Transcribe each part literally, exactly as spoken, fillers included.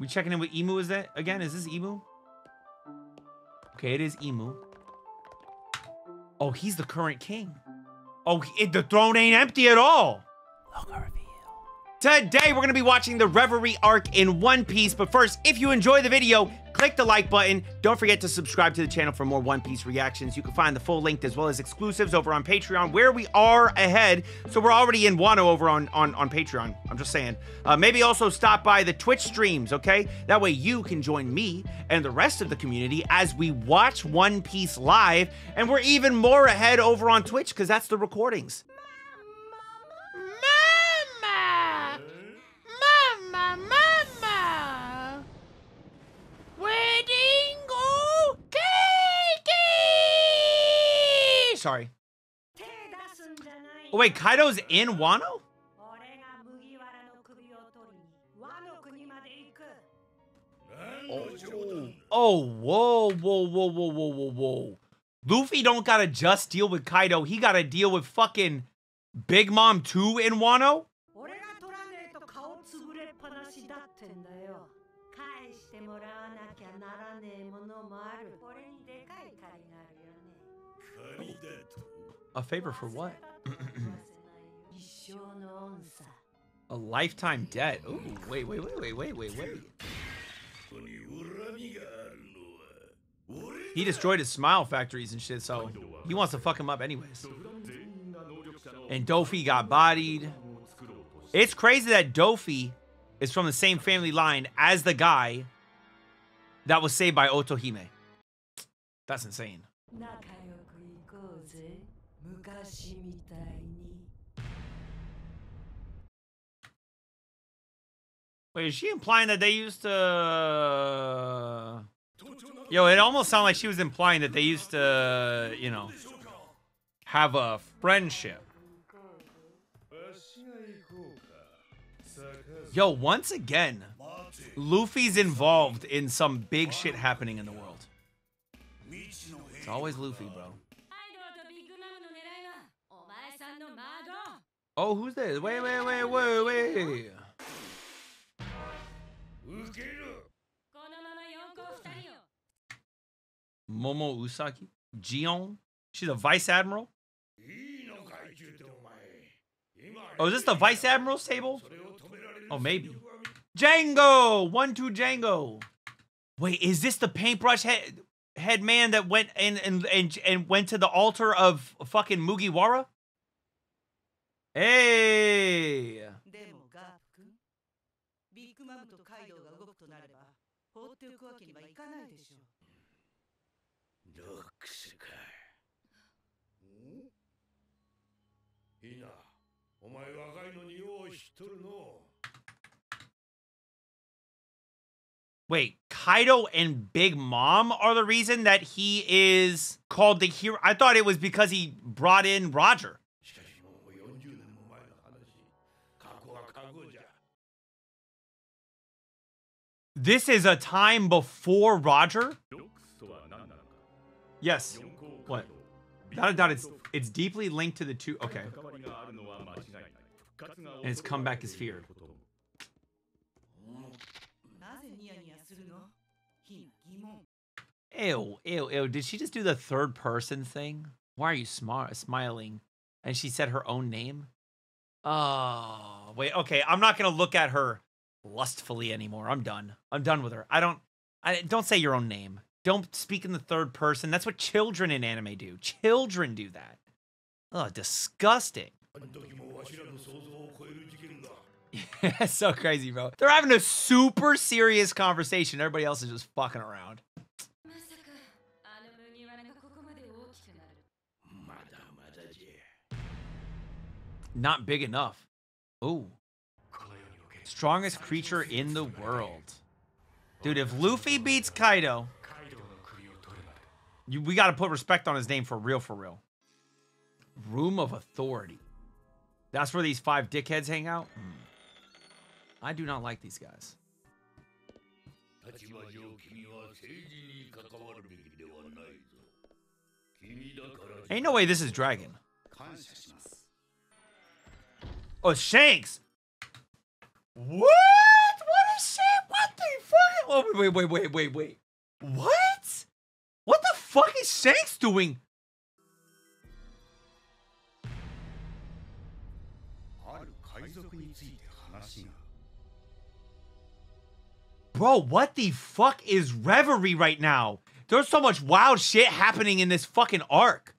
We checking in with Imu, is that again? Is this Imu? Okay, it is Imu. Oh, he's the current king. Oh, it, the throne ain't empty at all. Look, today, we're gonna be watching the Reverie arc in One Piece, but first, if you enjoy the video, click the like button. Don't forget to subscribe to the channel for more One Piece reactions. You can find the full length as well as exclusives over on Patreon, where we are ahead. So we're already in Wano over on, on, on Patreon, I'm just saying. Uh, maybe also stop by the Twitch streams, okay? That way you can join me and the rest of the community as we watch One Piece live, and we're even more ahead over on Twitch, because that's the recordings. Sorry. Oh, wait, Kaido's in Wano? Oh, oh, whoa, whoa, whoa, whoa, whoa, whoa, whoa. Luffy don't gotta just deal with Kaido. He gotta deal with fucking Big Mom two in Wano? A favor for what? A lifetime debt. Ooh, wait, wait, wait, wait, wait, wait, wait. He destroyed his smile factories and shit, so he wants to fuck him up anyways. And Dofi got bodied. It's crazy that Dofi is from the same family line as the guy that was saved by Otohime. That's insane. Wait, is she implying that they used to... Yo, it almost sounded like she was implying that they used to, you know, have a friendship. Yo, once again, Luffy's involved in some big shit happening in the world. It's always Luffy, bro. Oh, who's this? Wait, wait, wait, wait, wait. Momo Usaki? Gion? She's a vice admiral? Oh, is this the vice admiral's table? Oh, maybe. Django! One, two, Django. Wait, is this the paintbrush head head man that went and and and, and went to the altar of fucking Mugiwara? Hey! Wait, Kaido and Big Mom are the reason that he is called the hero? I thought it was because he brought in Roger. This is a time before Roger? Yes. What? Without a doubt, it's, it's deeply linked to the two... Okay. And his comeback is feared. Ew, ew, ew. Did she just do the third person thing? Why are you smart, smiling? And she said her own name? Oh, wait. Okay, I'm not going to look at her lustfully anymore. I'm done. I'm done with her. I don't, I don't say your own name. Don't speak in the third person. That's what children in anime do. Children do that. Oh, disgusting. That's so crazy, bro. They're having a super serious conversation. Everybody else is just fucking around. Not big enough. Ooh. Strongest creature in the world. Dude, if Luffy beats Kaido, you, we got to put respect on his name for real, for real. Room of Authority. That's where these five dickheads hang out? Mm. I do not like these guys. Ain't no way this is Dragon. Oh, Shanks! What? What is shit? What the fuck? whoa, wait, wait, wait, wait, wait. What? What the fuck is Shanks doing? Bro, what the fuck is Reverie right now? There's so much wild shit happening in this fucking arc.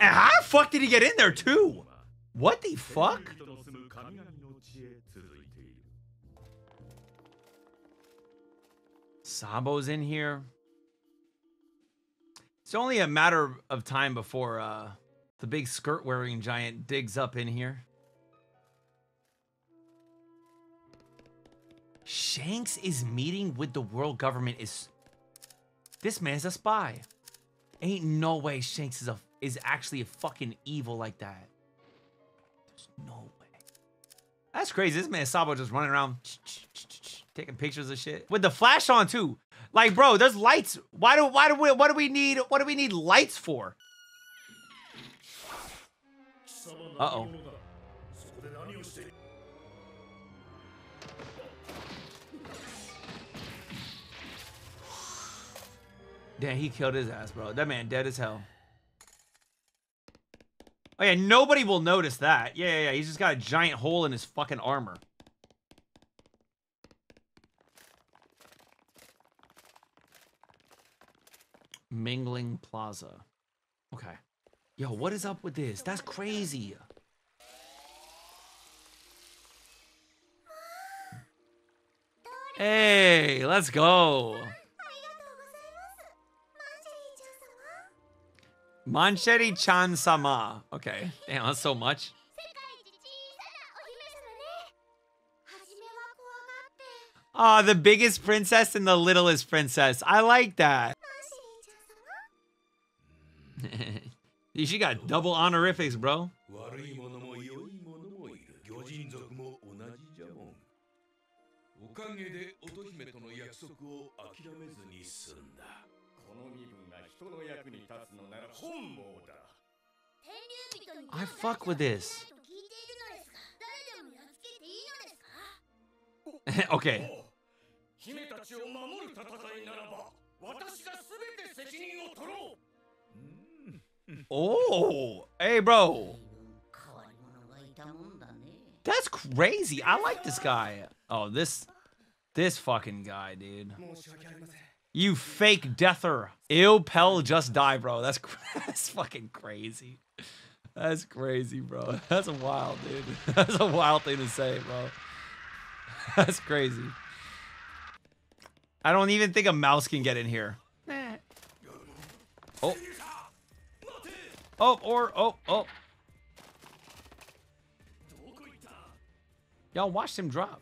And how the fuck did he get in there too? What the fuck? Sabo's in here. It's only a matter of time before uh, the big skirt-wearing giant digs up in here. Shanks is meeting with the world government. Is this man's a spy? Ain't no way Shanks is a is actually a fucking evil like that. There's no way. That's crazy. This man Sabo just running around taking pictures of shit with the flash on too. Like, bro, there's lights. Why do why do we what do we need? What do we need lights for? Uh oh. Damn, he killed his ass, bro. That man dead as hell. Oh yeah, nobody will notice that. Yeah, yeah, yeah. He's just got a giant hole in his fucking armor. Mingling Plaza. Okay. Yo, what is up with this? That's crazy. Hey, let's go. Mancherichan Sama. Okay. Damn, that's so much. Ah, oh, the biggest princess and the littlest princess. I like that. She got double honorifics, bro. I fuck with this. Okay. Oh, hey, bro. That's crazy. I like this guy. Oh, this, this fucking guy, dude. You fake deather. Ew, Pell just die, bro. That's, that's fucking crazy. That's crazy, bro. That's a wild, dude. That's a wild thing to say, bro. That's crazy. I don't even think a mouse can get in here. Oh. Oh, or, oh, oh. Y'all watched him drop.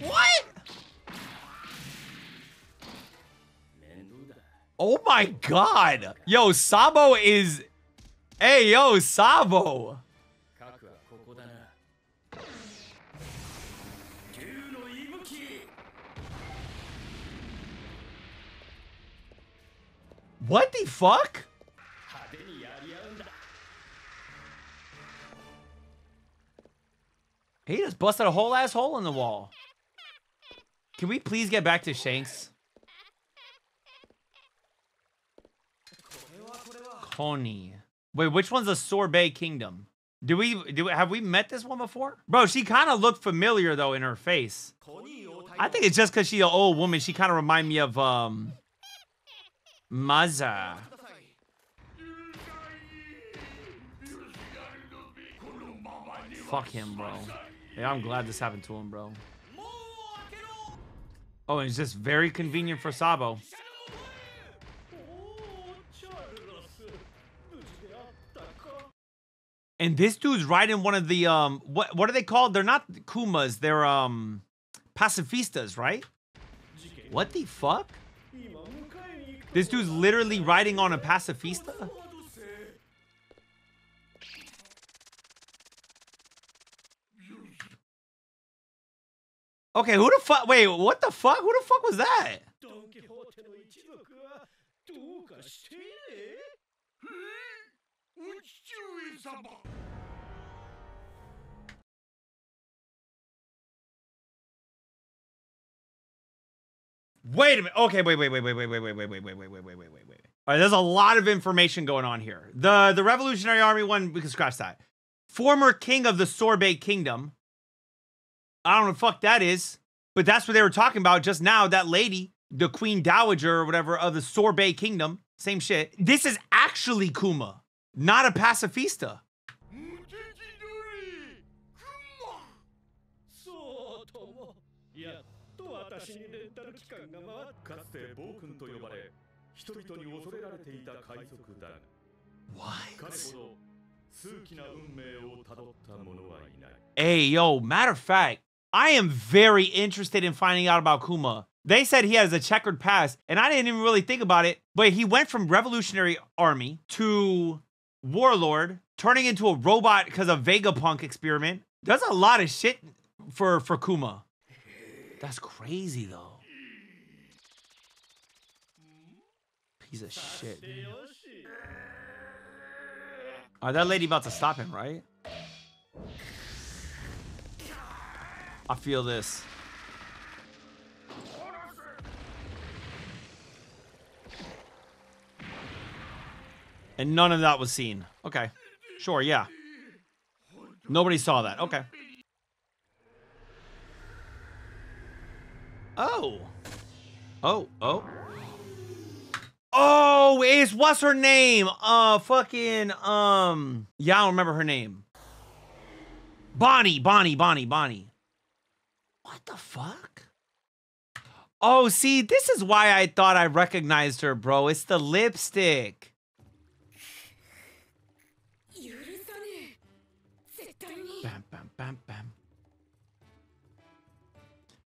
What? Oh my god. Yo, Sabo is... Hey, yo, Sabo. What the fuck? He just busted a whole asshole in the wall. Can we please get back to Shanks? Connie. Wait, which one's a Sorbet Kingdom? Do we do have we met this one before? Bro, she kind of looked familiar though in her face. I think it's just because she's an old woman. She kind of reminds me of um Maza. Fuck him, bro. Yeah, I'm glad this happened to him, bro. Oh, and it's just very convenient for Sabo. And this dude's riding one of the, um, what what are they called? They're not Kumas, they're, um, Pacifistas, right? What the fuck? This dude's literally riding on a Pacifista? Okay, who the fuck? Wait, what the fuck? Who the fuck was that? Wait a minute. Okay, wait, wait, wait, wait, wait, wait, wait, wait, wait, wait, wait, wait, wait, wait, wait, wait. All right, there's a lot of information going on here. The the Revolutionary Army one, we can scratch that. Former king of the Sorbet Kingdom. I don't know what the fuck that is, but that's what they were talking about just now. That lady, the Queen Dowager or whatever of the Sorbet Kingdom. Same shit. This is actually Kuma, not a pacifista. What? Hey, yo, matter of fact, I am very interested in finding out about Kuma. They said he has a checkered past, and I didn't even really think about it, but he went from Revolutionary Army to Warlord, turning into a robot because of Vegapunk experiment. There's a lot of shit for, for Kuma. That's crazy, though. Piece of shit, man. Oh, that lady about to stop him, right? I feel this. And none of that was seen. Okay. Sure, yeah. Nobody saw that. Okay. Oh. Oh, oh. Oh, it's what's her name? Uh, fucking, um, yeah, I don't remember her name. Bonnie, Bonnie, Bonnie, Bonnie. What the fuck? Oh, see, this is why I thought I recognized her, bro. It's the lipstick. Bam, bam, bam, bam.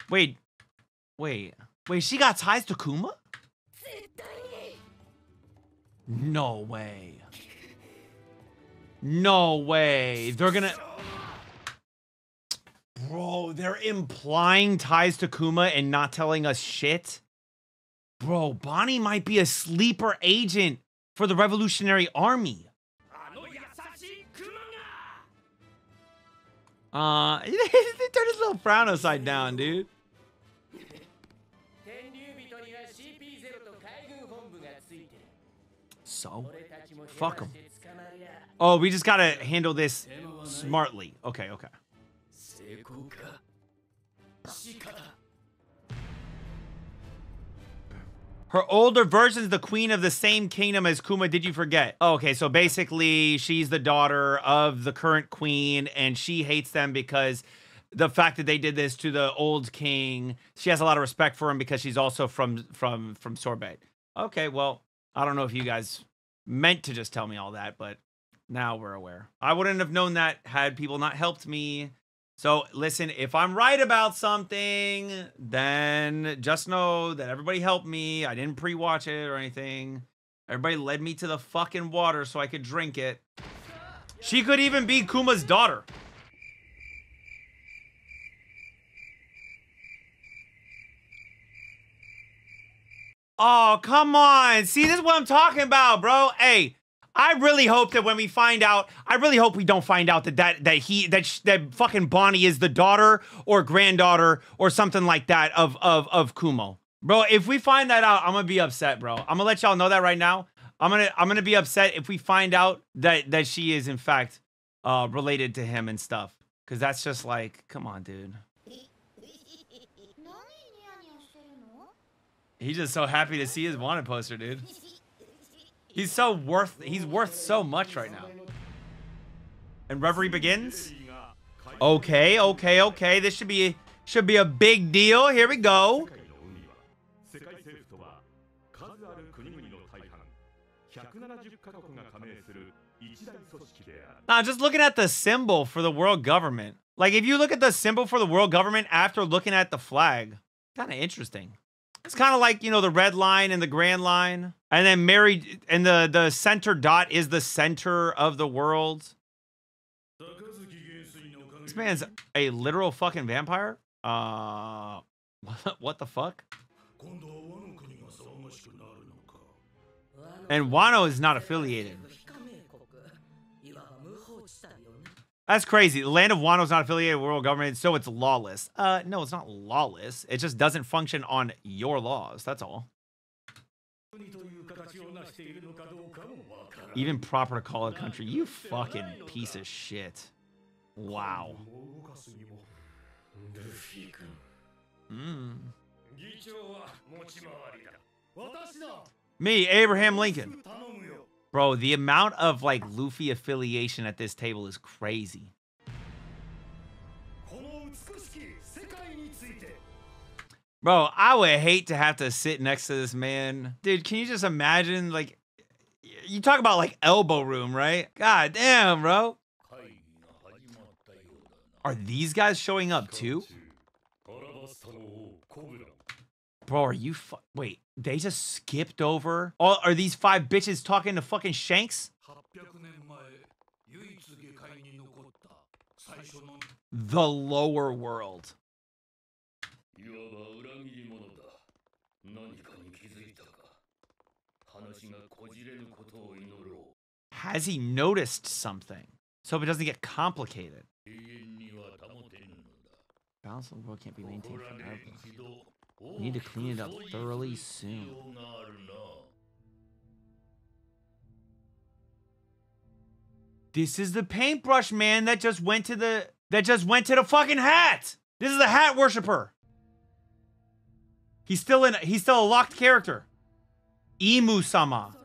Wait, wait, wait, she got ties to Kuma? No way. No way. They're gonna... Bro, they're implying ties to Kuma and not telling us shit? Bro, Bonnie might be a sleeper agent for the Revolutionary Army. Uh, they turned his little frown upside down, dude. So, fuck him. Oh, we just gotta handle this smartly. Okay, okay. Her older version's the queen of the same kingdom as Kuma. Did you forget? Oh, okay, so basically she's the daughter of the current queen and she hates them because the fact that they did this to the old king. She has a lot of respect for him because she's also from from from Sorbet. Okay, well, I don't know if you guys meant to just tell me all that, but now we're aware. I wouldn't have known that had people not helped me. So listen, if I'm right about something, then just know that everybody helped me. I didn't pre-watch it or anything. Everybody led me to the fucking water so I could drink it. She could even be Kuma's daughter. Oh, come on. See, this is what I'm talking about, bro. Hey, I really hope that when we find out, I really hope we don't find out that that, that he, that, sh that fucking Bonnie is the daughter or granddaughter or something like that of, of, of Kumo. Bro, if we find that out, I'm gonna be upset, bro. I'm gonna let y'all know that right now. I'm gonna, I'm gonna be upset if we find out that, that she is in fact uh, related to him and stuff. Cause that's just like, come on, dude. He's just so happy to see his wanted poster, dude. He's so worth, he's worth so much right now. And Reverie begins. Okay, okay, okay. This should be, should be a big deal. Here we go. Nah, just looking at the symbol for the world government. Like, if you look at the symbol for the world government after looking at the flag, kind of interesting. It's kind of like, you know, the red line and the grand line. And then married, and the, the center dot is the center of the world. This man's a literal fucking vampire? Uh, what, what the fuck? And Wano is not affiliated. That's crazy. The land of Wano is not affiliated with world government, so it's lawless. Uh, no, it's not lawless. It just doesn't function on your laws. That's all. Even proper to call it country. You fucking piece of shit. Wow. Mm. Me, Abraham Lincoln. Bro, the amount of, like, Luffy affiliation at this table is crazy. Bro, I would hate to have to sit next to this man. Dude, can you just imagine, like... You talk about, like, elbow room, right? God damn, bro. Are these guys showing up, too? Bro, are you fu- Wait, they just skipped over? All are these five bitches talking to fucking Shanks? The lower world. Has he noticed something? So it doesn't get complicated. Balance of the world can't be maintained forever. We need to clean it up thoroughly soon. This is the paintbrush man that just went to the that just went to the fucking hat. This is a hat worshiper. He's still in he's still a locked character. Imu Sama.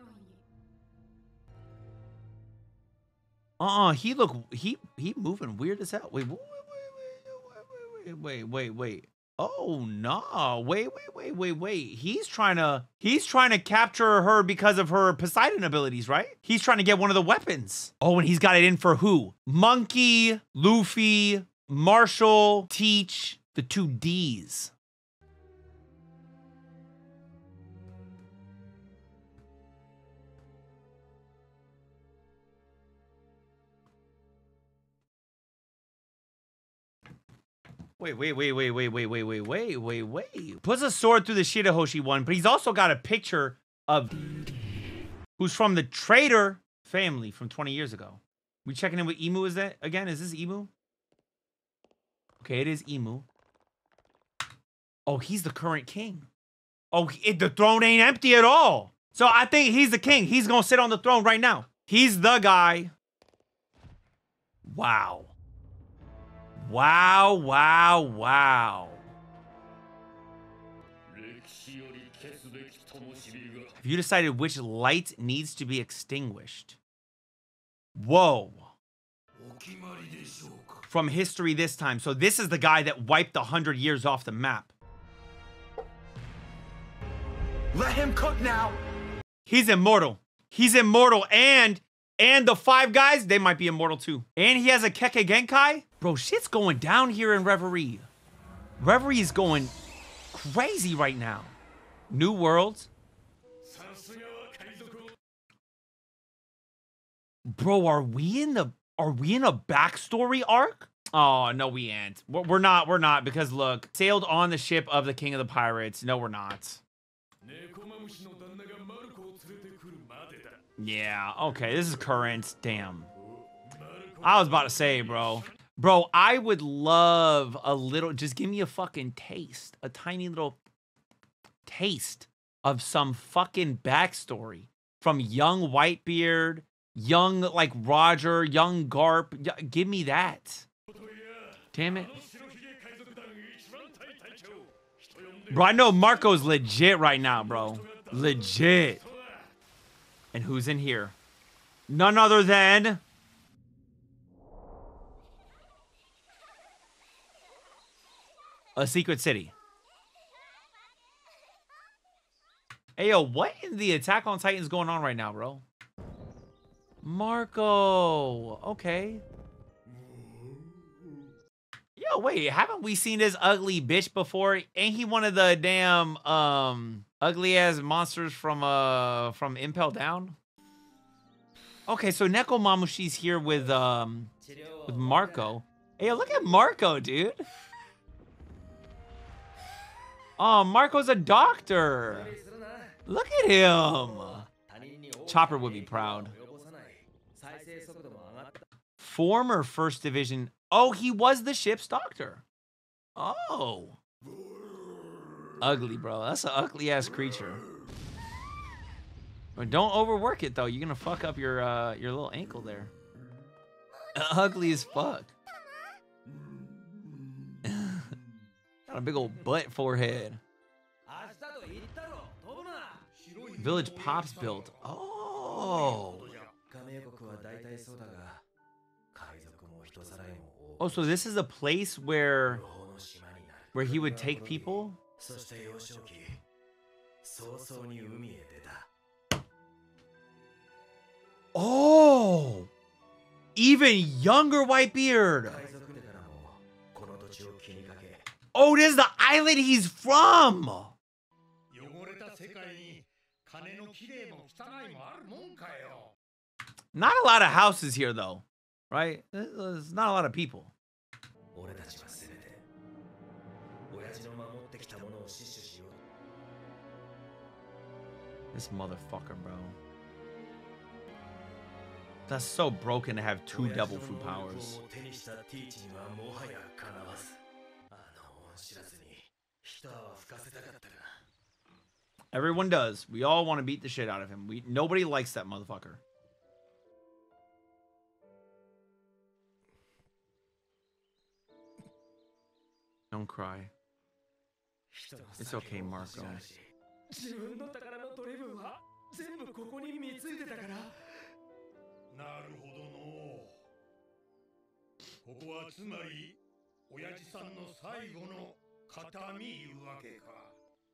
Uh-uh, he look he he moving weird as hell. Wait, wait, wait, wait, wait, wait, wait. Oh, nah. Wait, wait, wait, wait, wait. He's trying to... He's trying to capture her because of her Poseidon abilities, right? He's trying to get one of the weapons. Oh, and he's got it in for who? Monkey, Luffy, Marshall, Teach, the two Ds. Wait, wait, wait, wait, wait, wait, wait, wait, wait, wait, wait. Puts a sword through the Shirahoshi one, but he's also got a picture of who's from the traitor family from twenty years ago. We checking in with Imu, is that again? Is this Imu? Okay, it is Imu. Oh, he's the current king. Oh, it, the throne ain't empty at all. So I think he's the king. He's gonna sit on the throne right now. He's the guy. Wow. Wow, wow, wow. Have you decided which light needs to be extinguished? Whoa. From history this time. So this is the guy that wiped a hundred years off the map. Let him cook now. He's immortal. He's immortal and... And the five guys, they might be immortal too. And he has a Kekkei Genkai? Bro, shit's going down here in Reverie. Reverie is going crazy right now. New world. Bro, are we in the, are we in a backstory arc? Oh, no, we ain't. We're not, we're not, because look, sailed on the ship of the King of the Pirates. No, we're not. Yeah, okay, this is current. Damn. I was about to say, bro. Bro, I would love a little... Just give me a fucking taste. A tiny little taste of some fucking backstory from young Whitebeard, young, like, Roger, young Garp. Give me that. Damn it. Bro, I know Marco's legit right now, bro. Legit. And who's in here? None other than... a secret city. Hey, yo, what in the Attack on Titan is going on right now, bro? Marco. Okay. Yo, wait. Haven't we seen this ugly bitch before? Ain't he one of the damn... um. Ugly ass monsters from uh from Impel Down. Okay, so Neko Mamushi's here with um with Marco. Hey, look at Marco, dude. Oh, Marco's a doctor. Look at him. Chopper would be proud. former First Division. Oh, he was the ship's doctor. Oh. Ugly, bro. That's an ugly-ass creature. But don't overwork it, though. You're going to fuck up your, uh, your little ankle there. Ugly as fuck. Got a big old butt forehead. Village Pops built. Oh. Oh, so this is a place where where he would take people? Oh! Even younger Whitebeard! Oh, this is the island he's from! Not a lot of houses here, though. Right? There's not a lot of people. This motherfucker, bro. That's so broken to have two double fruit powers. Everyone does. We all want to beat the shit out of him. We nobody likes that motherfucker. Don't cry. It's okay, Marco.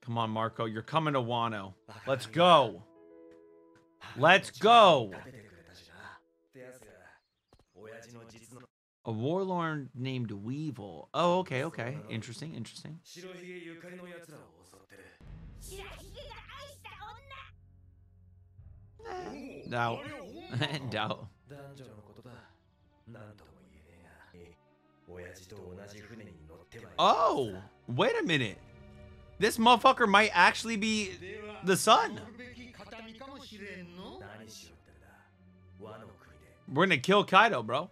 Come on, Marco. You're coming to Wano. Let's go. Let's go. A warlord named Weevil. Oh, okay, okay. Interesting, interesting. Doubt. Doubt. Oh, wait a minute. This motherfucker might actually be the son. We're gonna kill Kaido, bro.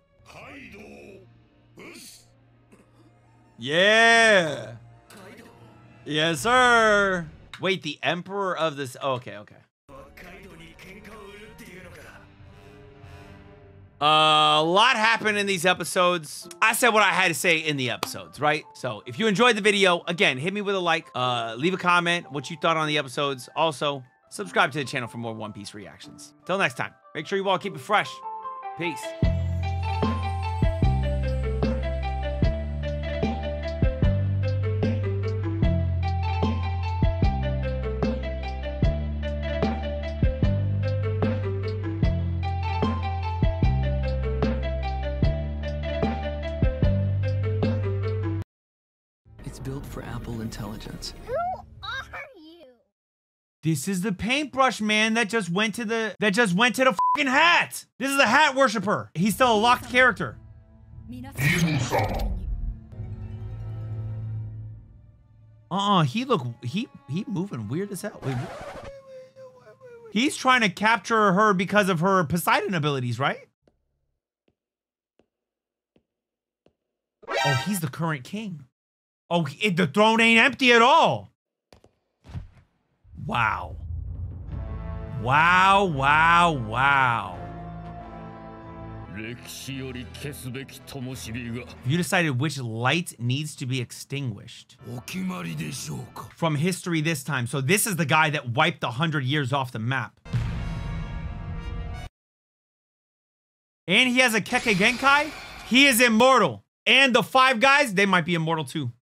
Yeah. Yes, sir. Wait, the emperor of this. Oh, okay, okay. Uh, a lot happened in these episodes. I said what I had to say in the episodes, right? So if you enjoyed the video, again, hit me with a like. Uh, leave a comment what you thought on the episodes. Also, subscribe to the channel for more One Piece reactions. Till next time, make sure you all keep it fresh. Peace. Intelligence. Who are you? This is the paintbrush man that just went to the that just went to the fucking hat. This is a hat worshiper. He's still a locked character. Imu Sama. Uh-uh, he look he he moving weird as hell. Wait, he's trying to capture her because of her Poseidon abilities, right? Oh, he's the current king. Oh, it, the throne ain't empty at all. Wow. Wow, wow, wow. You decided which light needs to be extinguished. From history this time. So this is the guy that wiped a hundred years off the map. And he has a Kekkei Genkai. He is immortal. And the five guys, they might be immortal too.